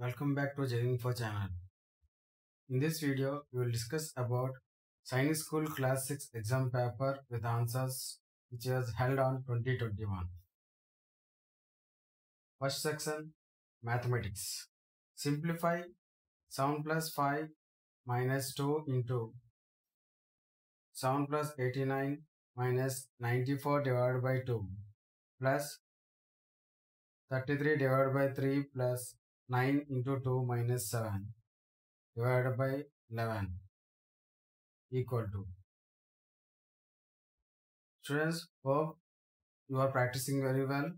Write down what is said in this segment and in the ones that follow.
Welcome back to Jai Info channel. In this video, we will discuss about Sainik School Class 6 exam paper with answers which was held on 2021. First section, Mathematics. Simplify 7 plus 5 minus 2 into 7 plus 89 minus 94 divided by 2 plus 33 divided by 3 plus 9 into 2 minus 7 divided by 11 equal to. Students, hope you are practicing very well.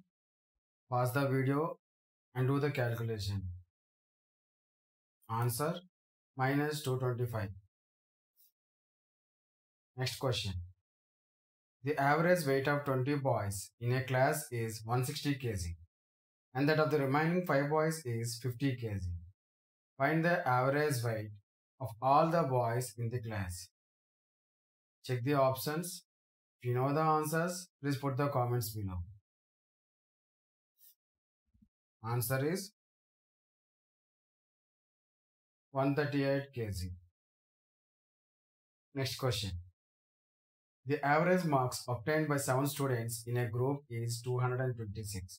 Pause the video and do the calculation. Answer minus 225. Next question. The average weight of 20 boys in a class is 160 kg. And that of the remaining 5 boys is 50 kg. Find the average weight of all the boys in the class. Check the options. If you know the answers, please put the comments below. Answer is 138 kg. Next question. The average marks obtained by 7 students in a group is 226.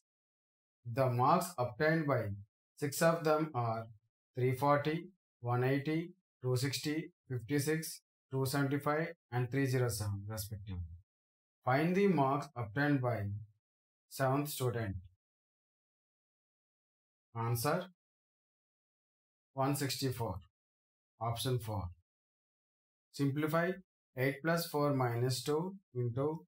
The marks obtained by 6 of them are 340, 180, 260, 56, 275 and 307 respectively. Find the marks obtained by 7th student. Answer 164. Option 4. Simplify 8 plus 4 minus 2 into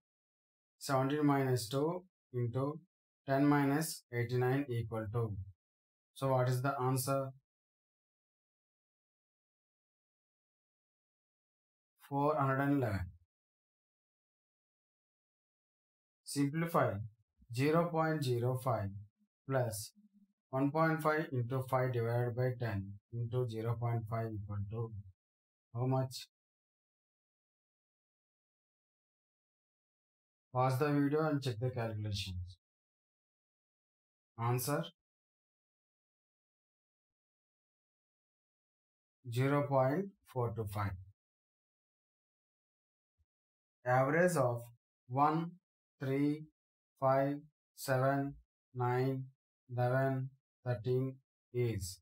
17 minus 2 into 10 minus 89 equal to. So what is the answer? 411. Simplify 0.05 plus 1.5 into 5 divided by 10 into 0.5 equal to how much? Pause the video and check the calculations. Answer 0.425. Average of 1, 3, 5, 7, 9, 11, 13 is.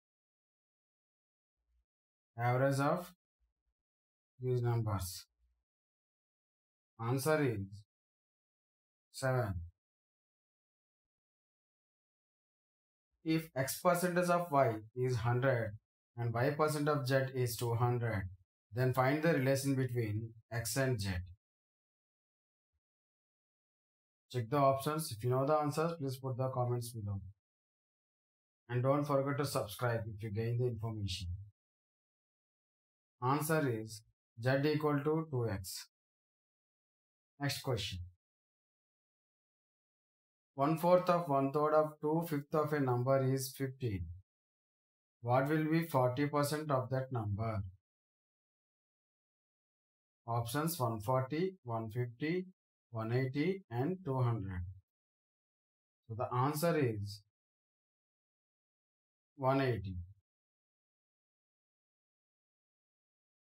Average of these numbers. Answer is 7. If x percentage of y is 100 and y percent of z is 200, then find the relation between x and z. Check the options. If you know the answers, please put the comments below. And don't forget to subscribe if you gain the information. Answer is z equal to 2x. Next question. 1/4 of 1/3 of 2/5 of a number is 15. What will be 40% of that number? Options 140, 150, 180 and 200. So the answer is 180.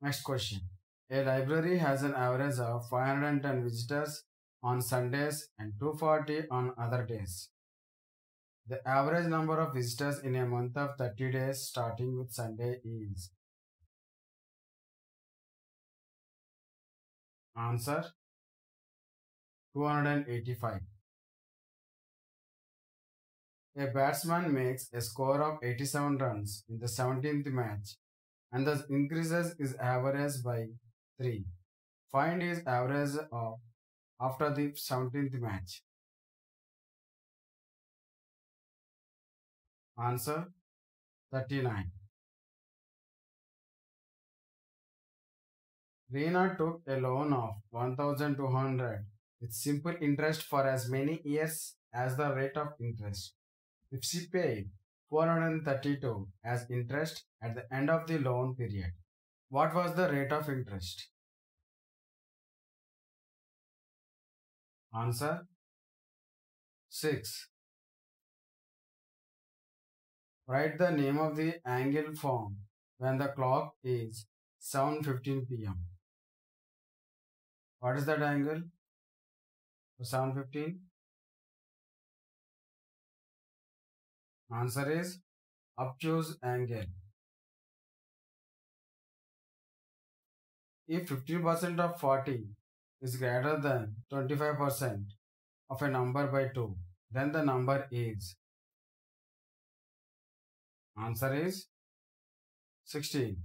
Next question. A library has an average of 510 visitors on Sundays and 240 on other days. The average number of visitors in a month of 30 days starting with Sunday is. Answer 285. A batsman makes a score of 87 runs in the 17th match and thus increases his average by 3. Find his average of after the 17th match. Answer 39. Reena took a loan of 1,200 with simple interest for as many years as the rate of interest. If she paid 432 as interest at the end of the loan period, what was the rate of interest? Answer 6. Write the name of the angle formed when the clock is 7:15 p.m. What is that angle? 7:15. Answer is obtuse angle. If 50% of 40 is greater than 25% of a number by 2, then the number is. Answer is 16.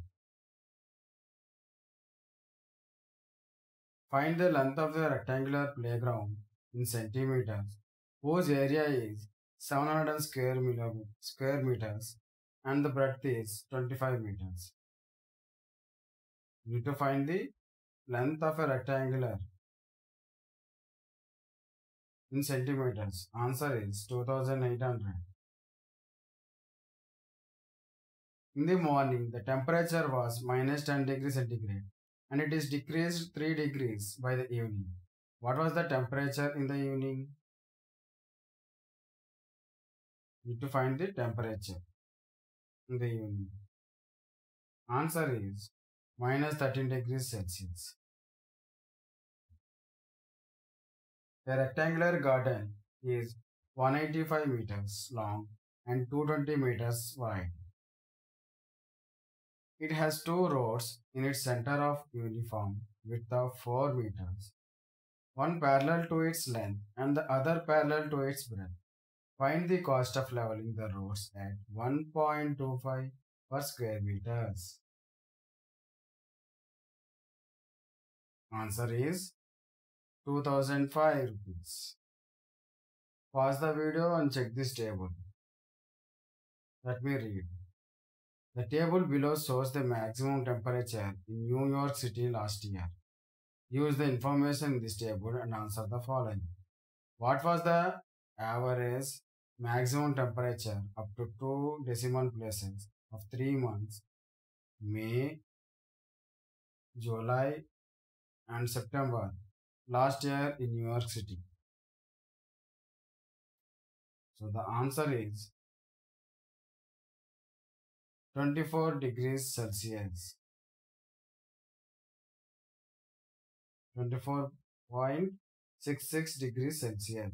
Find the length of the rectangular playground in centimeters, whose area is 700 square meters and the breadth is 25 meters. You need to find the length of a rectangular in centimeters. Answer is 2800. In the morning, the temperature was -10°C and it is decreased 3 degrees by the evening. What was the temperature in the evening? You need to find the temperature in the evening. Answer is -13°C. The rectangular garden is 185 meters long and 220 meters wide. It has 2 roads in its center of uniform width of 4 meters, one parallel to its length and the other parallel to its breadth. Find the cost of leveling the roads at 1.25 per square meters. Answer is 2005 rupees. Pause the video and check this table. Let me read. The table below shows the maximum temperature in New York City last year. Use the information in this table and answer the following. What was the average maximum temperature up to 2 decimal places of 3 months, May, July and September last year in New York City? So the answer is 24°C. 24.66°C.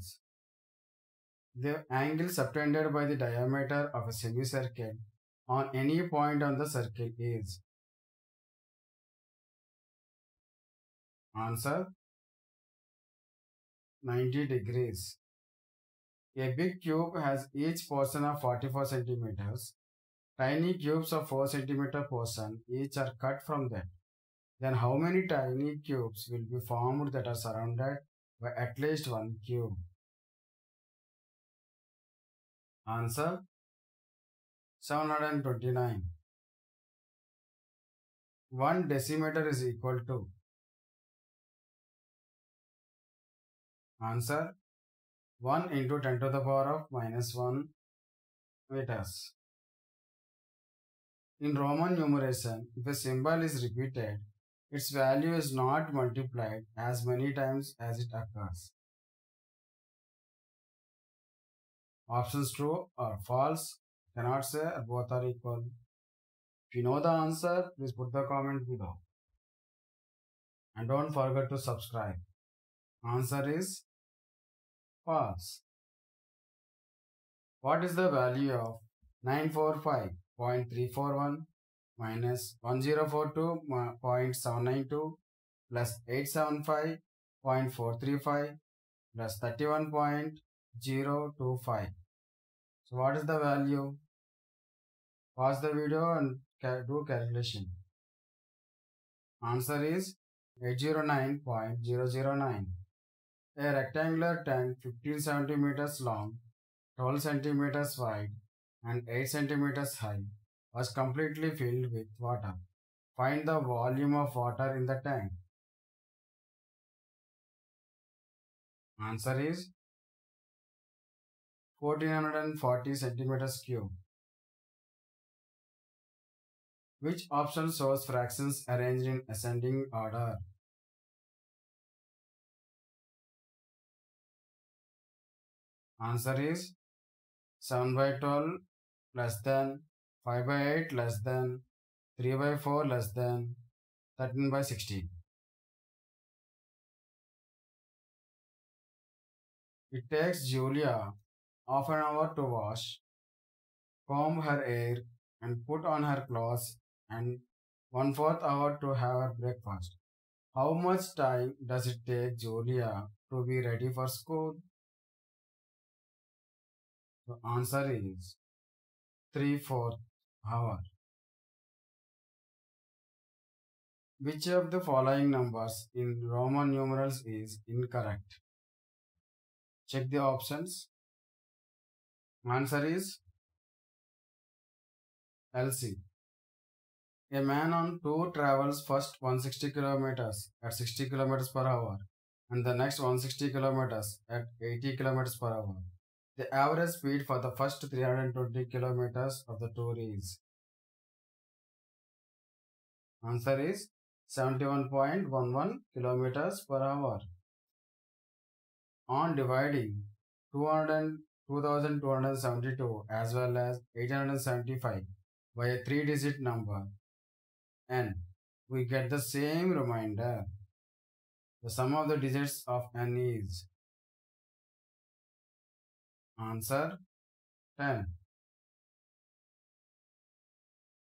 The angle subtended by the diameter of a semicircle on any point on the circle is. Answer 90°. A big cube has each portion of 44 centimeters. Tiny cubes of 4 cm portion each are cut from that. Then how many tiny cubes will be formed that are surrounded by at least one cube? Answer 729. 1 decimeter is equal to. Answer 1 × 10⁻⁻⁻meters. In Roman numeration, if a symbol is repeated, its value is not multiplied as many times as it occurs. Options true or false, cannot say, or both are equal. If you know the answer, please put the comment below. And don't forget to subscribe. Answer is false. What is the value of 945.341 minus 1042.792 plus 875.435 plus 31.025. So what is the value? Pause the video and do calculation. Answer is 809.009. A rectangular tank 15 centimeters long, 12 centimeters wide and 8 centimeters high was completely filled with water. Find the volume of water in the tank. Answer is 1440 centimeters cube. Which option shows fractions arranged in ascending order? Answer is 7/12. less than 5 by 8 less than 3 by 4 less than 13 by 16. It takes Julia half an hour to wash, comb her hair and put on her clothes, and 1/4 hour to have her breakfast. How much time does it take Julia to be ready for school? The answer is 3/4 hour. Which of the following numbers in Roman numerals is incorrect? Check the options. Answer is LC. A man on tour travels first 160 kilometers at 60 kilometers per hour and the next 160 kilometers at 80 kilometers per hour. The average speed for the first 320 kilometers of the tour is? Answer is 71.11 kilometers per hour. On dividing 2272 as well as 875 by a 3-digit number n, we get the same remainder. The sum of the digits of n is? Answer 10.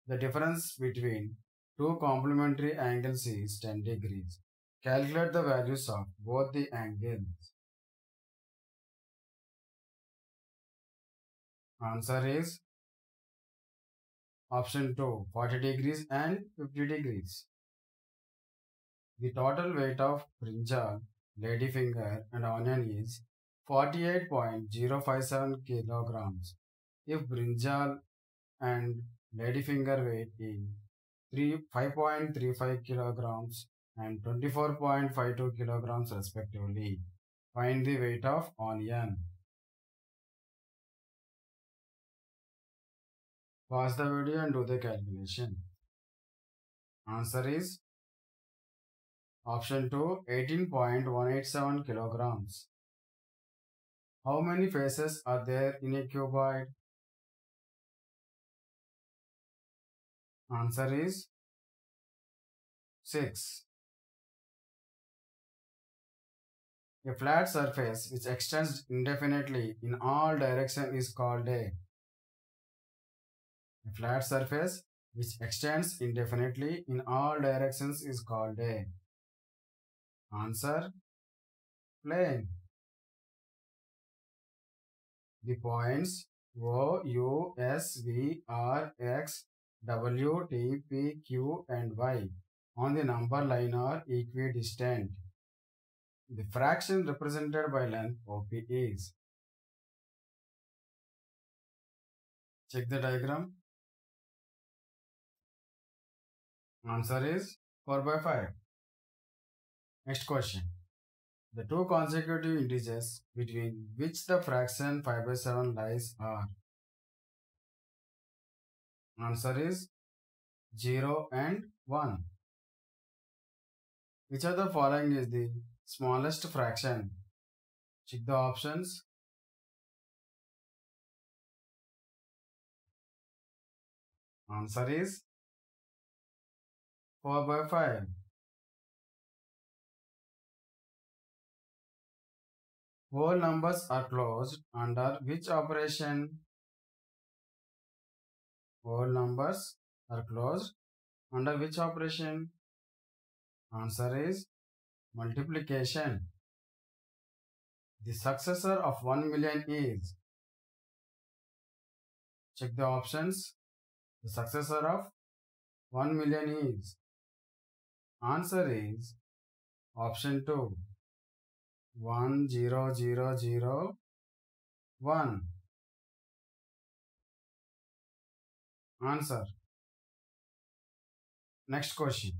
The difference between two complementary angles is 10 degrees. Calculate the values of both the angles. Answer is option 2, 40 degrees and 50 degrees. The total weight of brinjal, ladyfinger and onion is 48.057 kilograms. If brinjal and ladyfinger weigh in 5.35 kilograms and 24.52 kilograms respectively, find the weight of onion. Pause the video and do the calculation. Answer is option 2, 18.187 kilograms. How many faces are there in a cuboid? Answer is 6. A flat surface which extends indefinitely in all directions is called a? A flat surface which extends indefinitely in all directions is called a? Answer, plane. The points O, U, S, V, R, X, W, T, P, Q and Y on the number line are equidistant. The fraction represented by length OP is? Check the diagram. Answer is 4/5. Next question. The two consecutive integers between which the fraction 5/7 lies are? Answer is 0 and 1. Which of the following is the smallest fraction? Check the options. Answer is 4/5. Whole numbers are closed under which operation? Whole numbers are closed under which operation? Answer is multiplication. The successor of 1 million is? Check the options. The successor of 1 million is? Answer is option 2. 1,0,0,0,1. Answer. Next question.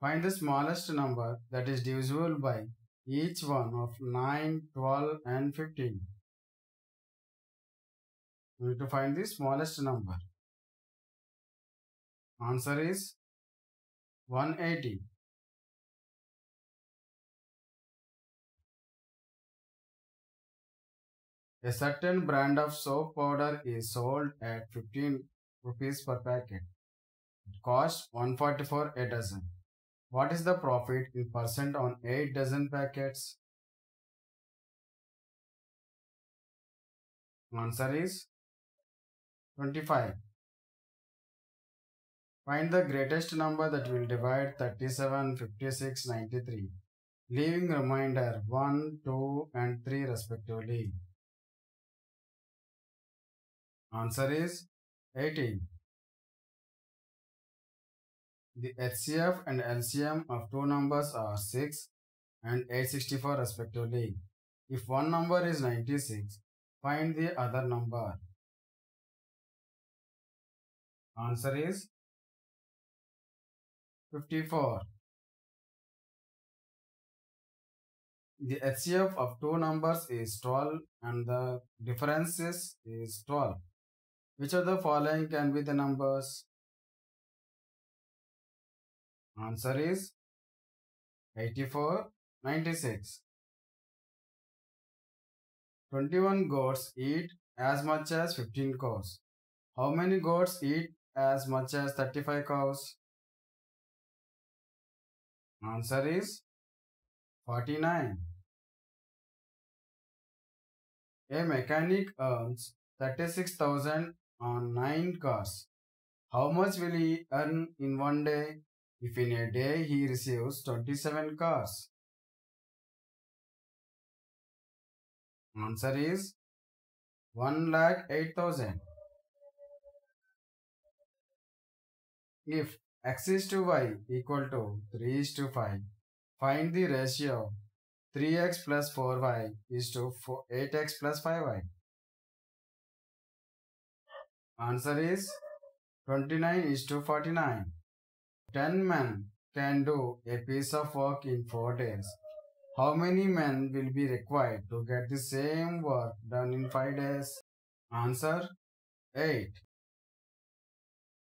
Find the smallest number that is divisible by each one of 9, 12 and 15. We need to find the smallest number. Answer is 180. A certain brand of soap powder is sold at 15 rupees per packet. It costs 144 a dozen. What is the profit in % on 8 dozen packets? Answer is 25. Find the greatest number that will divide 37, 56, 93, leaving remainder 1, 2 and 3 respectively. Answer is 18. The HCF and LCM of two numbers are 6 and 864 respectively. If one number is 96, find the other number. Answer is 54. The HCF of two numbers is 12 and the difference is 12. Which of the following can be the numbers? Answer is 84, 96. 21 goats eat as much as 15 cows. How many goats eat as much as 35 cows? Answer is 49. A mechanic earns 36,000 on 9 cars. How much will he earn in one day if in a day he receives 27 cars? Answer is 1,08,000. If x is to y equal to 3 is to 5, find the ratio 3x plus 4y is to 8x plus 5y. Answer is 29 is to 49. 10 men can do a piece of work in 4 days. How many men will be required to get the same work done in 5 days? Answer 8.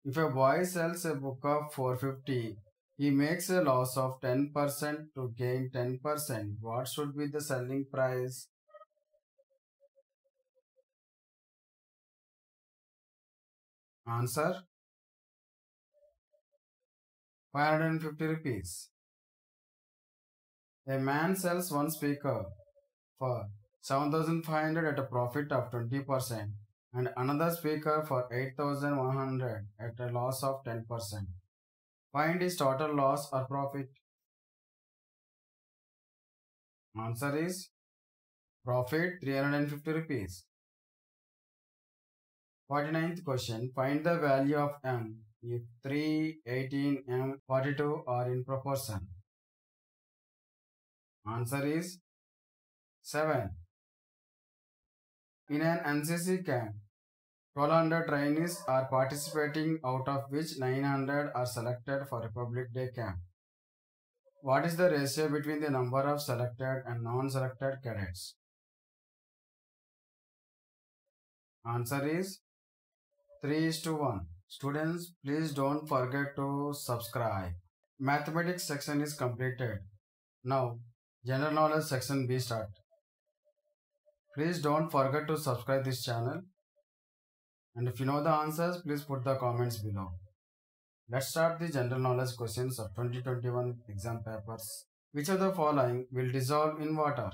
If a boy sells a book of 450, he makes a loss of 10% to gain 10%. What should be the selling price? Answer 550 rupees. A man sells one speaker for 7,500 at a profit of 20%. And another speaker for 8,100 at a loss of 10%. Find his total loss or profit. Answer is profit 350 rupees. 49th question. Find the value of M if 3, 18, M, 42 are in proportion. Answer is 7. In an NCC camp, 1200 trainees are participating, out of which 900 are selected for Republic Day camp. What is the ratio between the number of selected and non-selected cadets? Answer is 3 is to 1. Students, please don't forget to subscribe. Mathematics section is completed. Now, General Knowledge section B starts. Please don't forget to subscribe this channel, and if you know the answers, please put the comments below. Let's start the general knowledge questions of 2021 exam papers. Which of the following will dissolve in water?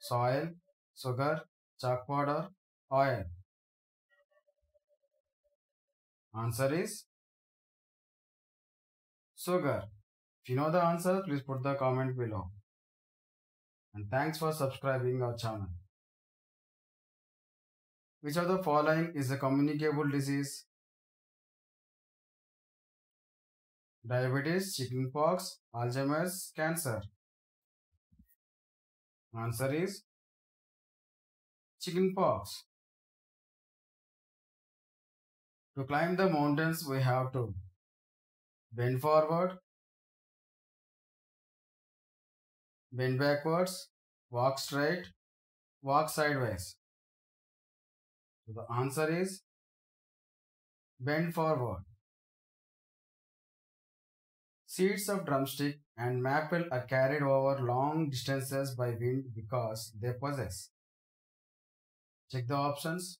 Soil, sugar, chalk powder, oil. Answer is sugar. If you know the answers, please put the comment below. And thanks for subscribing our channel. Which of the following is a communicable disease? Diabetes, chickenpox, Alzheimer's, cancer. Answer is chickenpox. To climb the mountains, we have to bend forward, bend backwards, walk straight, walk sideways. So the answer is bend forward. Seeds of drumstick and maple are carried over long distances by wind because they possess Check the options.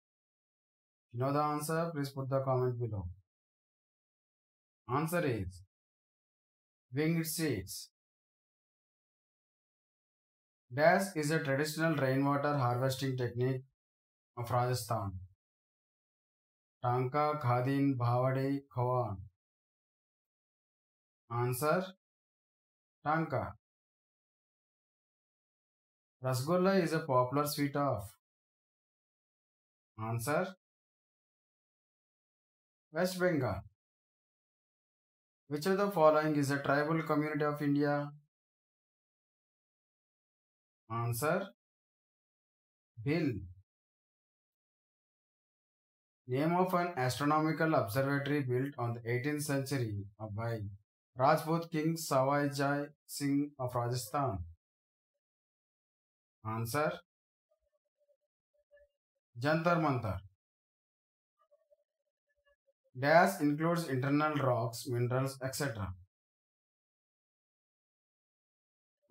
If you know the answer, please put the comment below. Answer is winged seeds. Dash is a traditional rainwater harvesting technique of Rajasthan. Tanka, Khadin, Bhavadi, Khawan. Answer, Tanka. Rasgulla is a popular sweet of. Answer, West Bengal. Which of the following is a tribal community of India? Answer, Bhil. Name of an astronomical observatory built on the 18th century by Rajput King Sawai Jai Singh of Rajasthan. Answer, Jantar Mantar. Dash includes internal rocks, minerals, etc.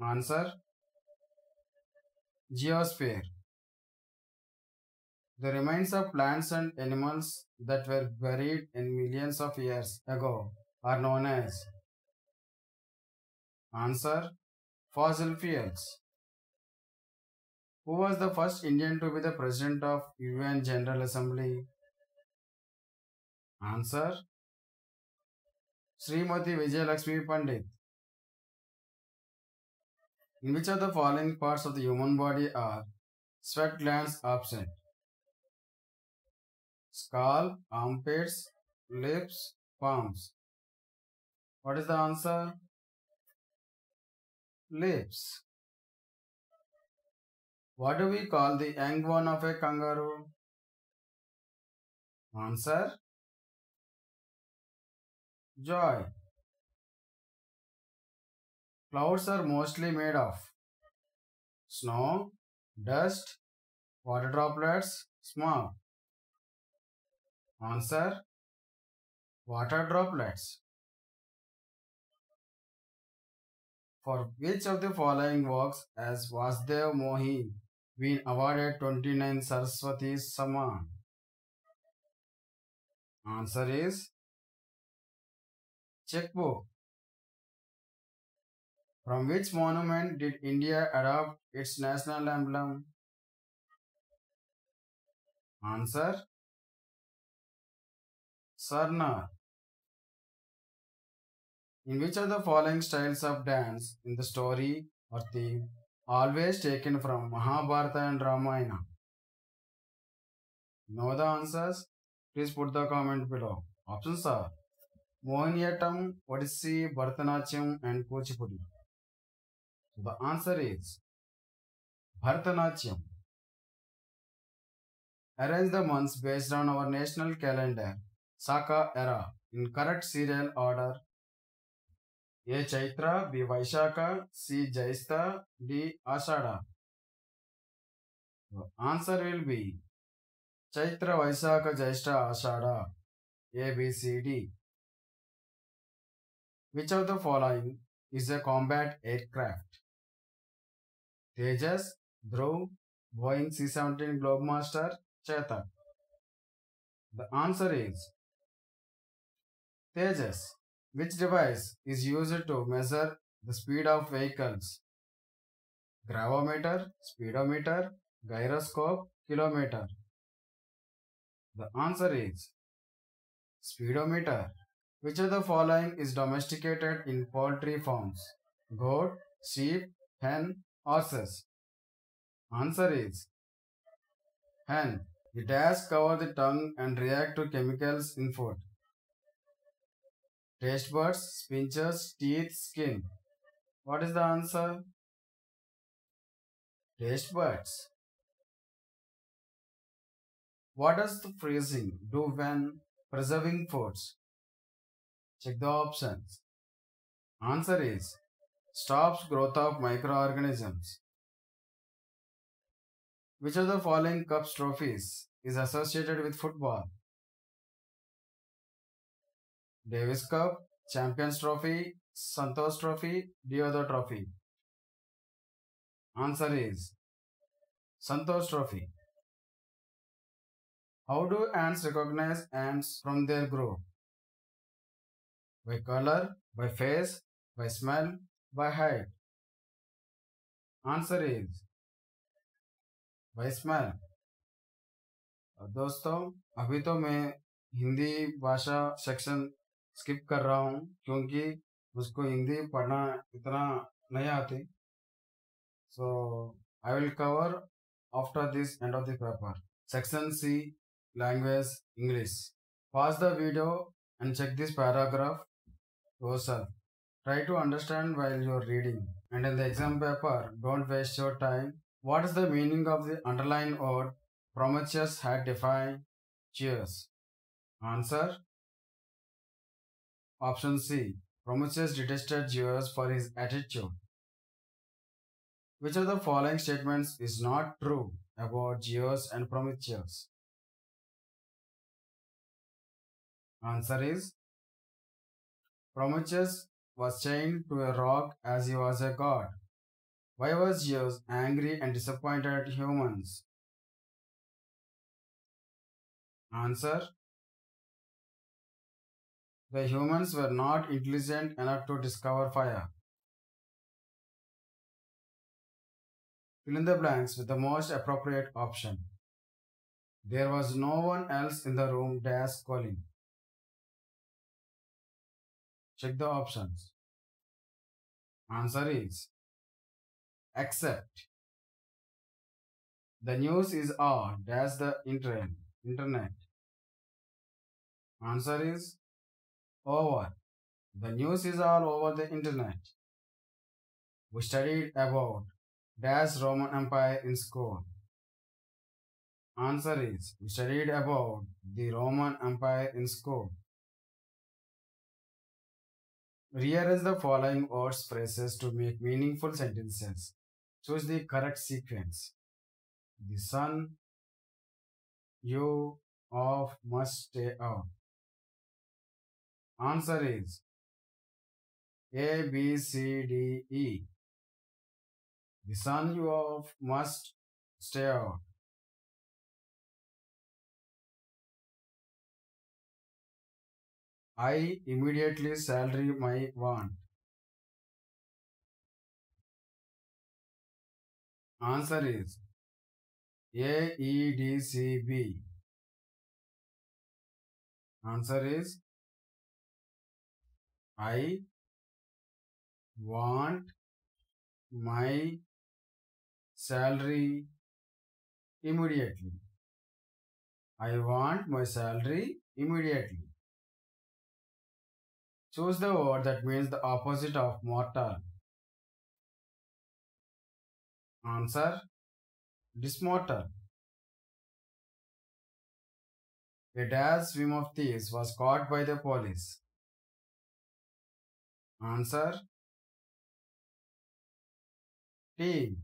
Answer, Geosphere. The remains of plants and animals that were buried in millions of years ago are known as. Answer, fossil fuels. Who was the first Indian to be the president of UN General Assembly? Answer, Srimati Vijayalakshmi Pandit. In which of the following parts of the human body are sweat glands absent? Skull, armpits, lips, palms. What is the answer? Lips. What do we call the young one of a kangaroo? Answer, joy. Clouds are mostly made of snow, dust, water droplets, smog. Answer, water droplets. For which of the following works has Vasudev Mohi been awarded 29 Saraswati Samman? Answer is Checkbook. From which monument did India adopt its national emblem? Answer, Sarna. In which of the following styles of dance in the story or theme always taken from Mahabharata and Ramayana? Know the answers? Please put the comment below. Options are Mohiniyattam, Odissi, Bharatanatyam and Kuchipudi. The answer is Bharatanatyam. Arrange the months based on our national calendar, Saka era, in correct serial order. A. Chaitra, B. Vaishaka, C. Jaista, D. Ashada. The answer will be Chaitra, Vaishaka, Jaista, Ashada, A, B, C, D. Which of the following is a combat aircraft? Tejas, Dhruv, Boeing C 17 Globemaster, Chetak. The answer is Tejas. Which device is used to measure the speed of vehicles? Gravometer, speedometer, gyroscope, kilometer. The answer is speedometer. Which of the following is domesticated in poultry farms? Goat, sheep, hen, horses. Answer is hen. The dash cover the tongue and react to chemicals in food. Taste buds, sphincters, teeth, skin. What is the answer? Taste buds. What does the freezing do when preserving foods? Check the options. Answer is stops growth of microorganisms. Which of the following cups trophies is associated with football? Davis Cup, Champions Trophy, Santos Trophy, Diodo Trophy. Answer is Santos Trophy. How do ants recognize ants from their group? By color, by face, by smell, by height. Answer is by smell. और दोस्तों अभी तो मैं हिंदी भाषा section skip कर रहा हूँ क्योंकि उसको हिंदी पढ़ना इतना नहीं आती. So I will cover after this end of the paper. Section C language English. Pause the video and check this paragraph yourself. Try to understand while you are reading. And in the exam paper, don't waste your time. What is the meaning of the underlined word Prometheus had defined? Cheers. Answer. Option C. Prometheus detested Zeus for his attitude. Which of the following statements is not true about Zeus and Prometheus? Answer is Prometheus was chained to a rock as he was a god. Why was Zeus angry and disappointed at humans? Answer. The humans were not intelligent enough to discover fire. Fill in the blanks with the most appropriate option. There was no one else in the room dash calling. Check the options. Answer is except. The news is odd as the internet. Answer is over. The news is all over the internet. We studied about dash Roman Empire in school. Answer is we studied about the Roman Empire in school. Rearrange the following words phrases to make meaningful sentences. Choose the correct sequence. The sun, you, off must stay out. Answer is A, B, C, D, E. The sun, you, off must stay out. I immediately salary my want. Answer is A, E, D, C, B. Answer is I want my salary immediately. I want my salary immediately. Choose the word that means the opposite of mortal. Answer dismortal. A dash swim of thieves was caught by the police. Answer team.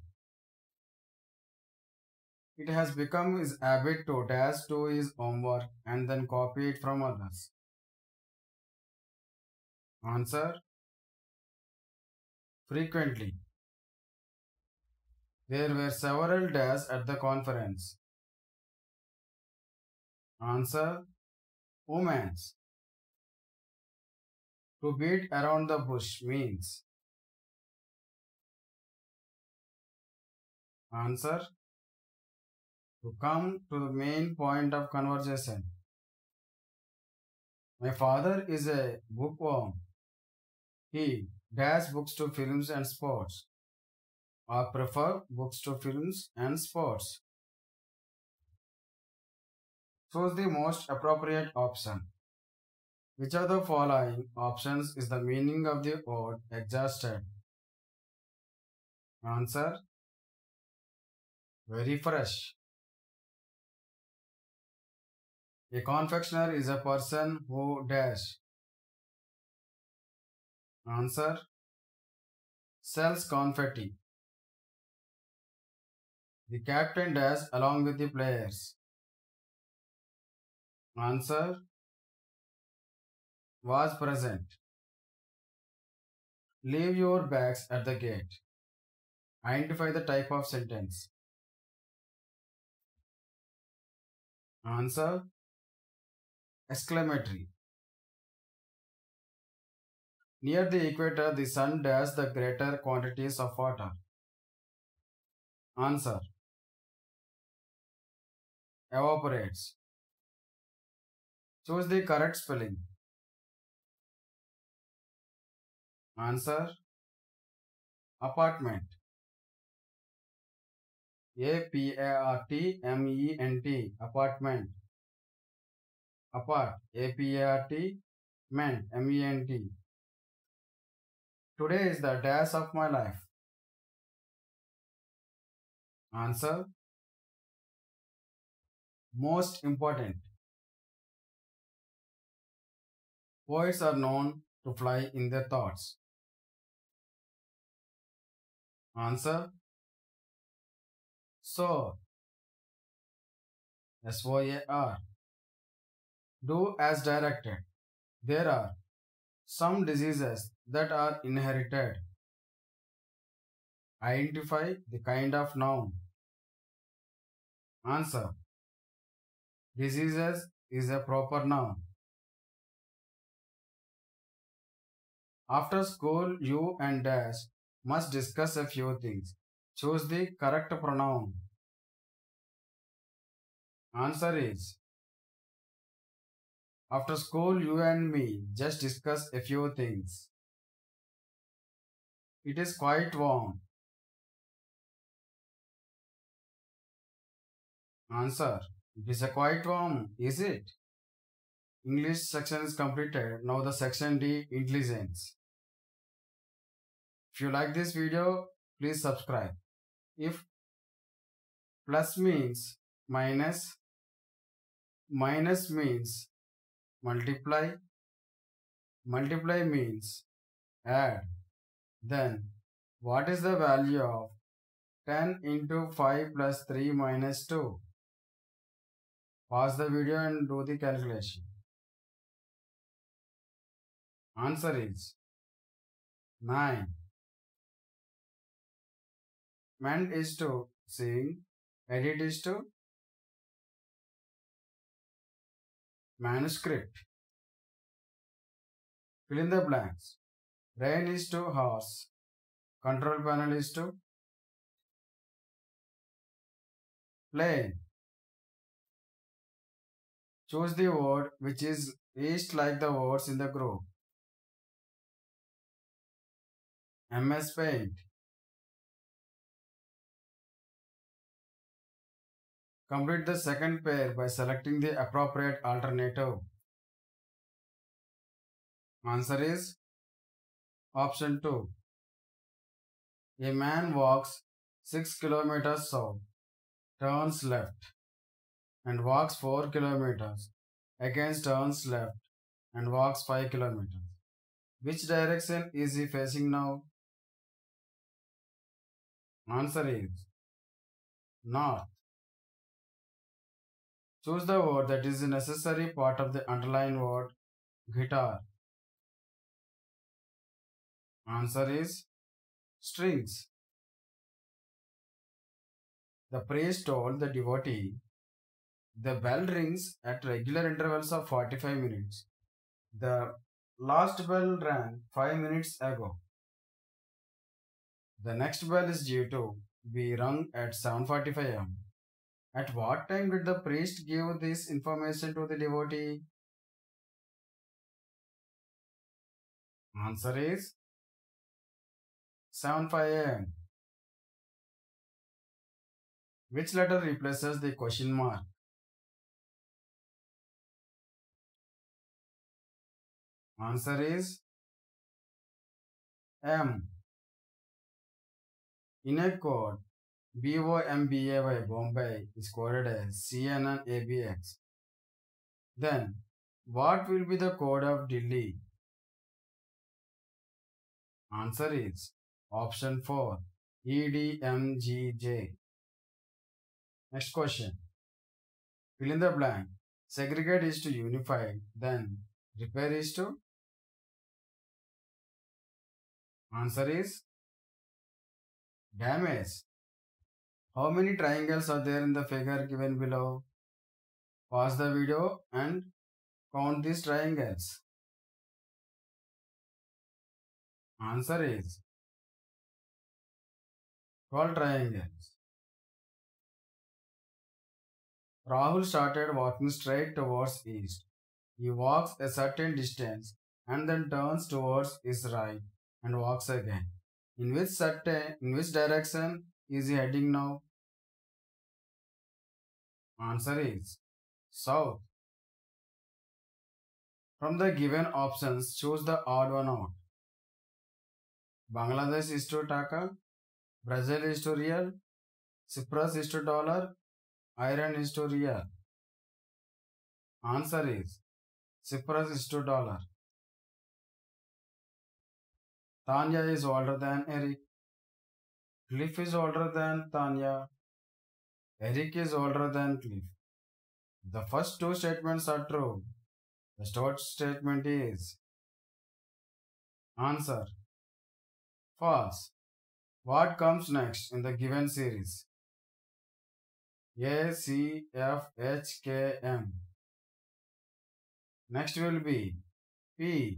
It has become his habit to dash do his homework and then copy it from others. Answer frequently. There were several dash at the conference. Answer women's. To beat around the bush means. Answer to come to the main point of conversation. My father is a bookworm. He dash books to films and sports. I prefer books to films and sports. Choose the most appropriate option. Which of the following options is the meaning of the word exhausted? Answer very fresh. A confectioner is a person who dash. Answer sells confetti. The captain dash along with the players. Answer was present. Leave your bags at the gate. Identify the type of sentence. Answer exclamatory. Near the equator, the sun does the greater quantities of water. Answer evaporates. Choose the correct spelling. Answer apartment. A-P-A-R-T-M-E-N-T apartment. Apart A-P-A-R-T-ment M-E-N-T. Today is the dash of my life. Answer most important. Poets are known to fly in their thoughts. Answer soar. S-O-A-R. Do as directed. There are some diseases that are inherited. Identify the kind of noun. Answer diseases is a proper noun. After school, you and dash must discuss a few things. Choose the correct pronoun. Answer is after school, you and me just discuss a few things. It is quite warm. Answer it is a quite warm, is it? English section is completed. Now the section D, intelligence. If you like this video, please subscribe. If plus means minus, minus means multiply, multiply means add, then what is the value of 10 into 5 plus 3 minus 2? Pause the video and do the calculation. Answer is 9. Mend is to sing, edit is to manuscript. Fill in the blanks. Rain is to horse. Control panel is to plane. Choose the word which is least like the words in the group. MS Paint. Complete the second pair by selecting the appropriate alternative. Answer is option 2. A man walks 6 kilometers south, turns left, and walks 4 kilometers. Again turns left and walks 5 kilometers. Which direction is he facing now? Answer is north. Choose the word that is the necessary part of the underlined word guitar. Answer is strings. The priest told the devotee, the bell rings at regular intervals of 45 minutes. The last bell rang 5 minutes ago. The next bell is due to be rung at 7:45 am. At what time did the priest give this information to the devotee? Answer is 7:05 am. Which letter replaces the question mark? Answer is M. In a code, BOMBAY, Bombay is coded as CNN ABX. Then, what will be the code of Delhi? Answer is option 4, EDMGJ. Next question. Fill in the blank. Segregate is to unify, then repair is to? Answer is damage. How many triangles are there in the figure given below? Pause the video and count these triangles. Answer is 12 triangles. Rahul started walking straight towards east. He walks a certain distance and then turns towards his right and walks again. In which direction is he heading now? Answer is south. From the given options, choose the odd one out. Bangladesh is to Taka, Brazil is to Real, Cyprus is to Dollar, Iran is to Real. Answer is Cyprus is to Dollar. Tanya is older than Eric. Cliff is older than Tanya. Eric is older than Cliff. The first two statements are true. The third statement is answer false. What comes next in the given series? A, C, F, H, K, M. Next will be P.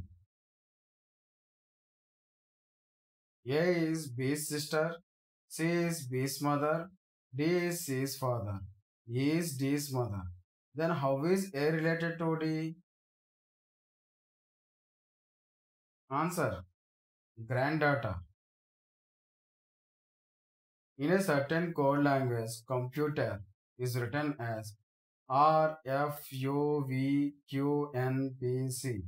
A is B's sister, C is B's mother, D is C's father, E is D's mother. Then how is A related to D? Answer granddaughter. In a certain code language, computer is written as RFUVQNPC.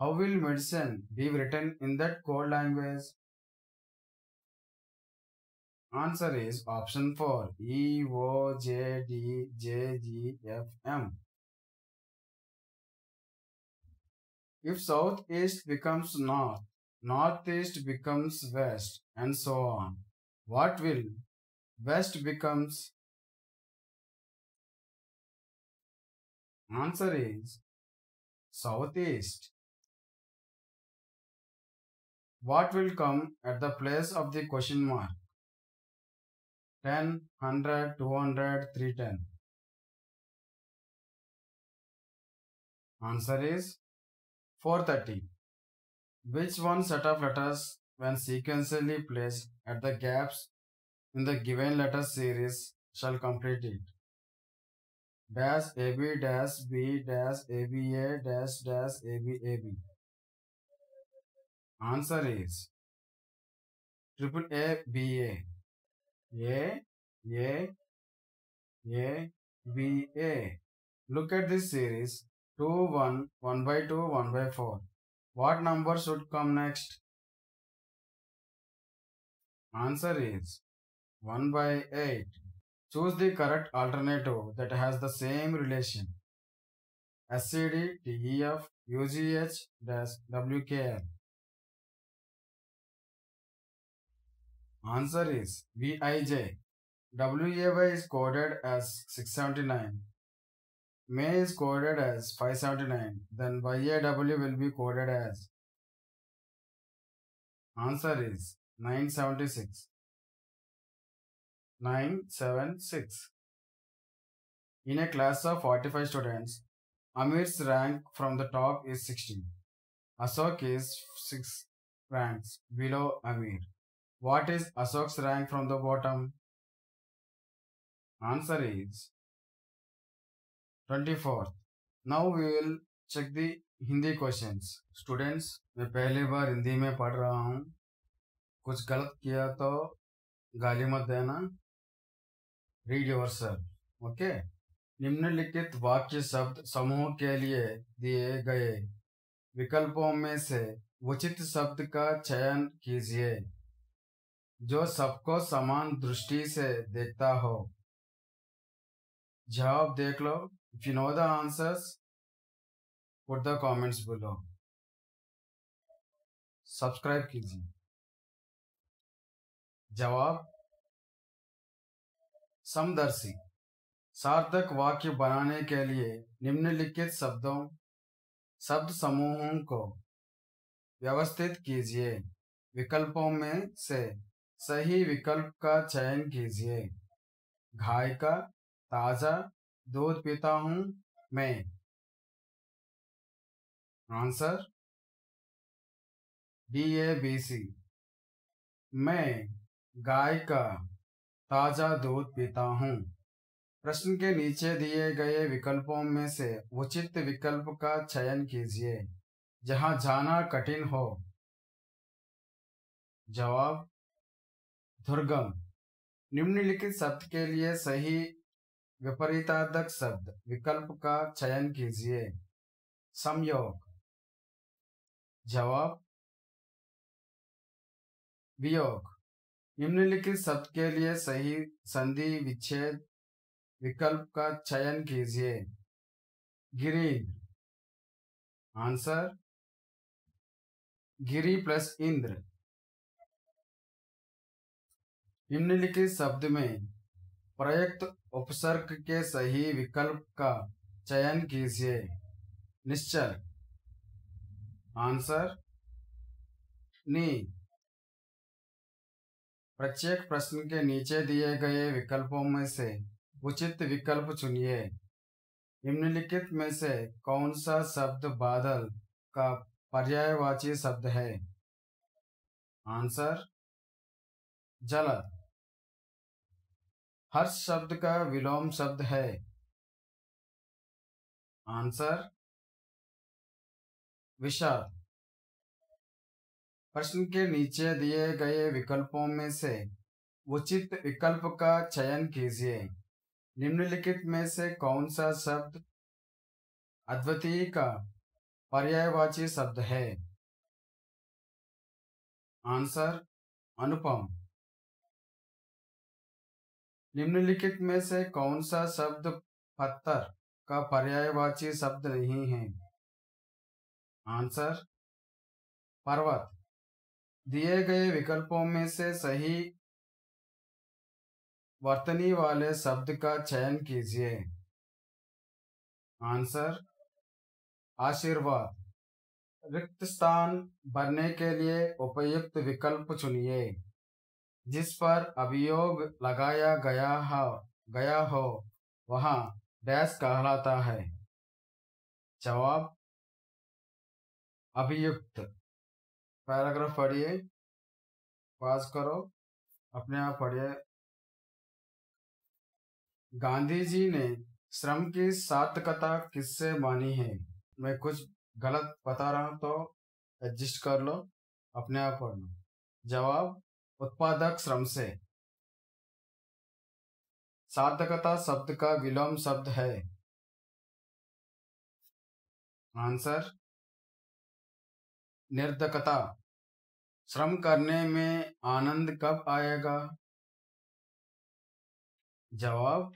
How will medicine be written in that code language? Answer is option 4, EOJDJGFM. If southeast becomes north, northeast becomes west, and so on, what will west becomes? Answer is southeast. What will come at the place of the question mark? 10, 100, 200, 310. Answer is 430. Which one set of letters, when sequentially placed at the gaps in the given letter series, shall complete it? Dash AB dash B dash ABA dash dash ABAB. Answer is triple A B A. A, A, A, B, A. Look at this series 2, 1, 1 by 2, 1 by 4. What number should come next? Answer is 1 by 8. Choose the correct alternative that has the same relation. SCD, TEF, UGH, WKL. Answer is Bij. WAY is coded as 679. May is coded as 579. Then YAW will be coded as. Answer is 976. 976. In a class of 45 students, Amir's rank from the top is 16. Ashok is 6 ranks below Amir. What is Ashok's rank from the bottom? Answer is 24th. Now we will check the Hindi questions. Students, मैं पहली बार हिंदी में पढ़ रहा हूँ. कुछ गलत किया तो गाली मत देना. Read yourself. Okay? निम्नलिखित वाक्य शब्द समूह के लिए दिए गए विकल्पों में से उचित शब्द का चयन कीजिए जो सबको समान दृष्टि से देखता हो. जवाब देख लो. If you know the answers, put the comments below. Subscribe कीजिए. जवाब समदर्शी. सार्थक वाक्य बनाने के लिए निम्नलिखित शब्द समूहों को व्यवस्थित कीजिए. विकल्पों में से सही विकल्प का चयन कीजिए. घायल का, ताजा, दूध पीता हूं मैं। Answer DABC। मैं गाय का ताजा दूध पीता हूं। प्रश्न के नीचे दिए गए विकल्पों में से उचित विकल्प का चयन कीजिए जहां जाना कठिन हो। जवाब दुर्गम। निम्नलिखित शब्द के लिए सही विपरीतार्थक शब्द विकल्प का चयन कीजिए। संयोग। जवाब वियोग। निम्नलिखित शब्द के लिए सही संधि विच्छेद विकल्प का चयन कीजिए। गिरीन्द्र। आंसर गिरी प्लस इंद्र। निम्नलिखित शब्द में प्रयुक्त उपसर्ग के सही विकल्प का चयन कीजिए। निश्चल। आंसर नी। प्रत्येक प्रश्न के नीचे दिए गए विकल्पों में से उचित विकल्प चुनिए। निम्नलिखित में से कौन सा शब्द बादल का पर्यायवाची शब्द है? आंसर जलद। हर्ष शब्द का विलोम शब्द है। आंसर विषाद। प्रश्न के नीचे दिए गए विकल्पों में से उचित विकल्प का चयन कीजिए। निम्नलिखित में से कौन सा शब्द अद्वितीय का पर्यायवाची शब्द है? आंसर अनुपम। निम्नलिखित में से कौन सा शब्द पत्थर का पर्यायवाची शब्द नहीं है? आंसर पर्वत। दिए गए विकल्पों में से सही वर्तनी वाले शब्द का चयन कीजिए। आंसर आशीर्वाद। रिक्त स्थान भरने के लिए उपयुक्त विकल्प चुनिए जिस पर अभियोग लगाया गया हो वहाँ डैश कहलाता है। जवाब अभियुक्त। पैराग्राफ पढ़िए, पास करो, अपने आप पढ़िए। गांधी जी ने श्रम की सार्थकता किससे मानी है? मैं कुछ गलत बता रहा हूँ तो एडजस्ट कर लो, अपने आप पढ़ना। जवाब उत्पादक श्रम से। सार्थकता शब्द का विलोम शब्द है। आंसर निर्धकता। श्रम करने में आनंद कब आएगा? जवाब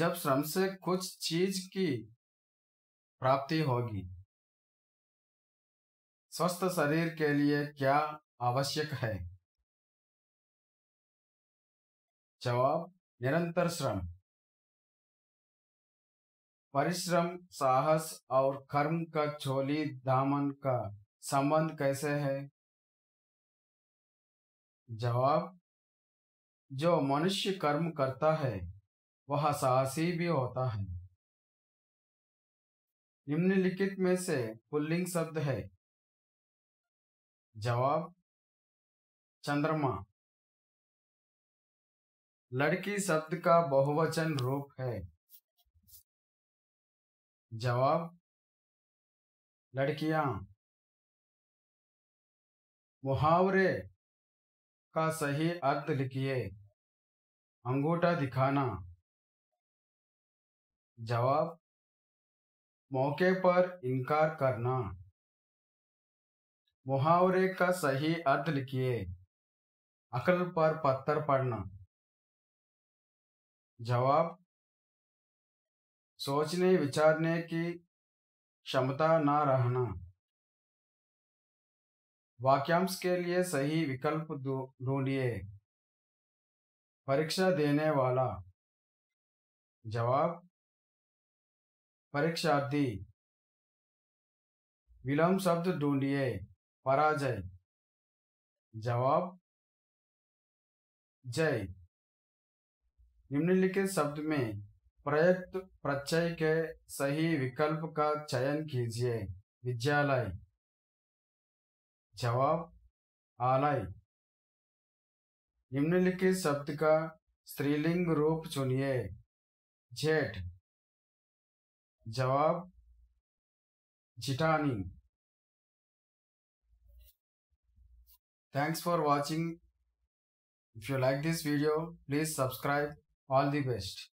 जब श्रम से कुछ चीज की प्राप्ति होगी। स्वस्थ शरीर के लिए क्या आवश्यक है? जवाब निरंतर श्रम। परिश्रम, साहस और कर्म का चोली दामन का संबंध कैसे है? जवाब जो मनुष्य कर्म करता है वह साहसी भी होता है। निम्नलिखित में से पुल्लिंग शब्द है? जवाब चंद्रमा। लड़की शब्द का बहुवचन रूप है? जवाब लड़कियां। मुहावरे का सही अर्थ लिखिए। अंगूठा दिखाना। जवाब मौके पर इनकार करना। मुहावरे का सही अर्थ लिखिए। अकल पर पत्थर पड़ना। जवाब सोचने विचारने की क्षमता ना रहना। वाक्यांश के लिए सही विकल्प ढूंढिए। परीक्षा देने वाला। जवाब परीक्षार्थी। विलोम शब्द ढूंढिए। पराजय। जवाब जय। निम्नलिखित शब्द में प्रयुक्त प्रत्यय के सही विकल्प का चयन कीजिए। विद्यालय, जवाब आलय। निम्नलिखित शब्द का स्त्रीलिंग रूप चुनिए। जेठ, जवाब जिटानी। Thanks for watching. If you like this video, please subscribe. All the best.